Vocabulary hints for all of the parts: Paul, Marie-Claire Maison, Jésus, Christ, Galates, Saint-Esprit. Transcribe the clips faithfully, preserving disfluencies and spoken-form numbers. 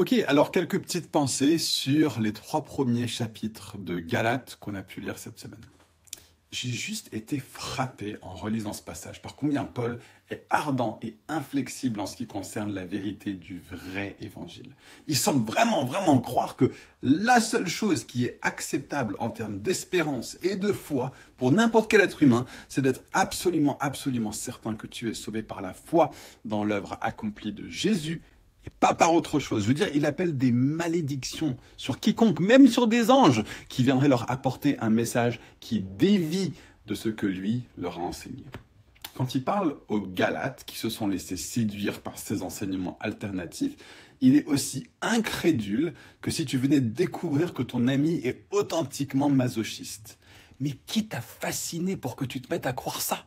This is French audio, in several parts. Ok, alors quelques petites pensées sur les trois premiers chapitres de Galates qu'on a pu lire cette semaine. J'ai juste été frappé en relisant ce passage par combien Paul est ardent et inflexible en ce qui concerne la vérité du vrai évangile. Il semble vraiment, vraiment croire que la seule chose qui est acceptable en termes d'espérance et de foi pour n'importe quel être humain, c'est d'être absolument, absolument certain que tu es sauvé par la foi dans l'œuvre accomplie de Jésus et pas par autre chose. Je veux dire, il appelle des malédictions sur quiconque, même sur des anges, qui viendraient leur apporter un message qui dévie de ce que lui leur a enseigné. Quand il parle aux Galates qui se sont laissés séduire par ces enseignements alternatifs, il est aussi incrédule que si tu venais découvrir que ton ami est authentiquement masochiste. Mais qui t'a fasciné pour que tu te mettes à croire ça ?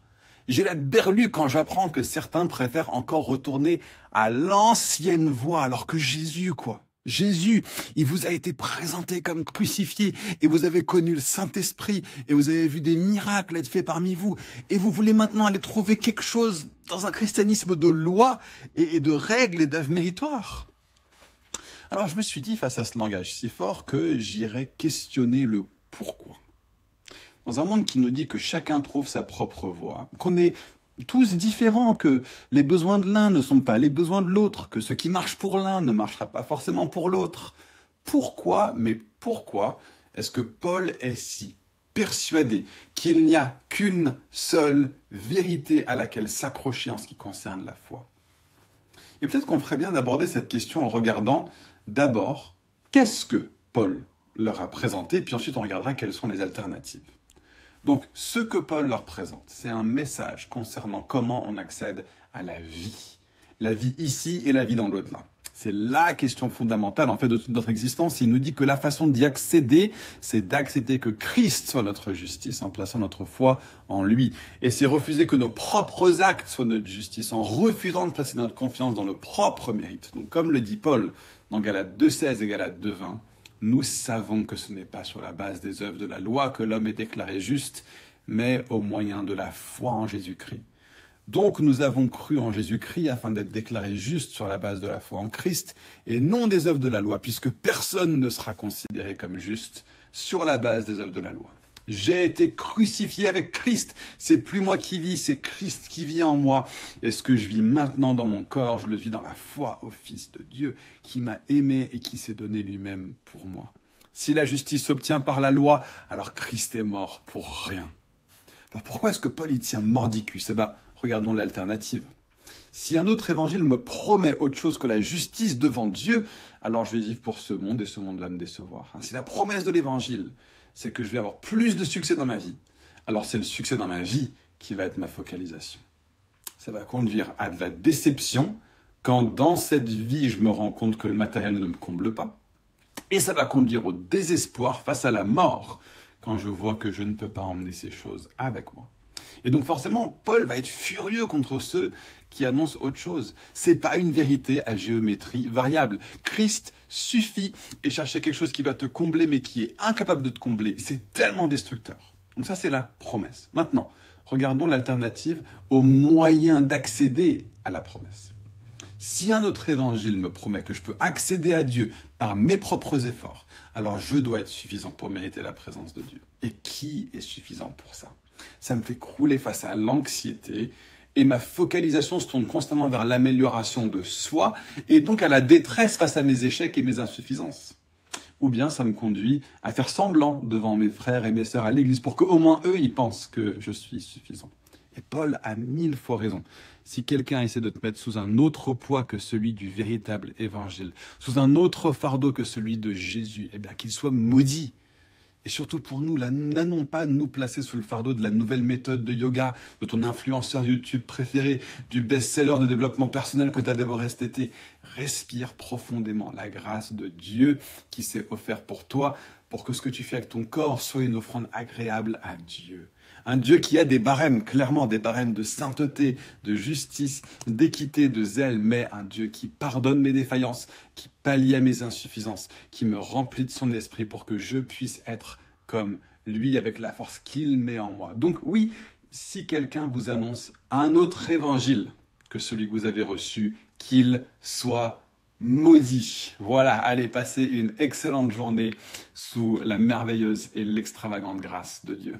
J'ai la berlue quand j'apprends que certains préfèrent encore retourner à l'ancienne voie, alors que Jésus, quoi. Jésus, il vous a été présenté comme crucifié, et vous avez connu le Saint-Esprit, et vous avez vu des miracles être faits parmi vous, et vous voulez maintenant aller trouver quelque chose dans un christianisme de loi, et de règles, et d'œuvres méritoires. Alors je me suis dit, face à ce langage si fort, que j'irais questionner le pourquoi. Dans un monde qui nous dit que chacun trouve sa propre voie, qu'on est tous différents, que les besoins de l'un ne sont pas les besoins de l'autre, que ce qui marche pour l'un ne marchera pas forcément pour l'autre. Pourquoi, mais pourquoi est-ce que Paul est si persuadé qu'il n'y a qu'une seule vérité à laquelle s'accrocher en ce qui concerne la foi? Et peut-être qu'on ferait bien d'aborder cette question en regardant d'abord qu'est-ce que Paul leur a présenté, puis ensuite on regardera quelles sont les alternatives. Donc, ce que Paul leur présente, c'est un message concernant comment on accède à la vie. La vie ici et la vie dans l'au-delà. C'est la question fondamentale, en fait, de toute notre existence. Il nous dit que la façon d'y accéder, c'est d'accepter que Christ soit notre justice en plaçant notre foi en lui. Et c'est refuser que nos propres actes soient notre justice en refusant de placer notre confiance dans nos propres mérites. Donc, comme le dit Paul dans Galates deux seize et Galates deux vingt, nous savons que ce n'est pas sur la base des œuvres de la loi que l'homme est déclaré juste, mais au moyen de la foi en Jésus-Christ. Donc nous avons cru en Jésus-Christ afin d'être déclarés justes sur la base de la foi en Christ et non des œuvres de la loi, puisque personne ne sera considéré comme juste sur la base des œuvres de la loi. J'ai été crucifié avec Christ, c'est plus moi qui vis, c'est Christ qui vit en moi. Et ce que je vis maintenant dans mon corps, je le vis dans la foi au Fils de Dieu, qui m'a aimé et qui s'est donné lui-même pour moi. Si la justice s'obtient par la loi, alors Christ est mort pour rien. Alors pourquoi est-ce que Paul y tient mordicus? Eh bien, regardons l'alternative. Si un autre évangile me promet autre chose que la justice devant Dieu, alors je vais vivre pour ce monde et ce monde va me décevoir. Si la promesse de l'évangile, c'est que je vais avoir plus de succès dans ma vie, alors c'est le succès dans ma vie qui va être ma focalisation. Ça va conduire à de la déception quand dans cette vie, je me rends compte que le matériel ne me comble pas. Et ça va conduire au désespoir face à la mort quand je vois que je ne peux pas emmener ces choses avec moi. Et donc forcément, Paul va être furieux contre ceux qui annoncent autre chose. C'est pas une vérité à géométrie variable. Christ suffit et chercher quelque chose qui va te combler mais qui est incapable de te combler, c'est tellement destructeur. Donc ça, c'est la promesse. Maintenant, regardons l'alternative au moyen d'accéder à la promesse. Si un autre évangile me promet que je peux accéder à Dieu par mes propres efforts, alors je dois être suffisant pour mériter la présence de Dieu. Et qui est suffisant pour ça ? Ça me fait crouler face à l'anxiété et ma focalisation se tourne constamment vers l'amélioration de soi et donc à la détresse face à mes échecs et mes insuffisances. Ou bien ça me conduit à faire semblant devant mes frères et mes sœurs à l'église pour qu'au moins eux, ils pensent que je suis suffisant. Et Paul a mille fois raison. Si quelqu'un essaie de te mettre sous un autre poids que celui du véritable évangile, sous un autre fardeau que celui de Jésus, eh bien qu'il soit maudit. Et surtout pour nous, là, n'allons pas nous placer sous le fardeau de la nouvelle méthode de yoga, de ton influenceur YouTube préféré, du best-seller de développement personnel que tu as dévoré cet été. Respire profondément la grâce de Dieu qui s'est offerte pour toi, pour que ce que tu fais avec ton corps soit une offrande agréable à Dieu. Un Dieu qui a des barèmes, clairement des barèmes de sainteté, de justice, d'équité, de zèle, mais un Dieu qui pardonne mes défaillances, qui pallie à mes insuffisances, qui me remplit de son esprit pour que je puisse être comme lui avec la force qu'il met en moi. Donc oui, si quelqu'un vous annonce un autre évangile que celui que vous avez reçu, qu'il soit maudit. Voilà, allez passer une excellente journée sous la merveilleuse et l'extravagante grâce de Dieu.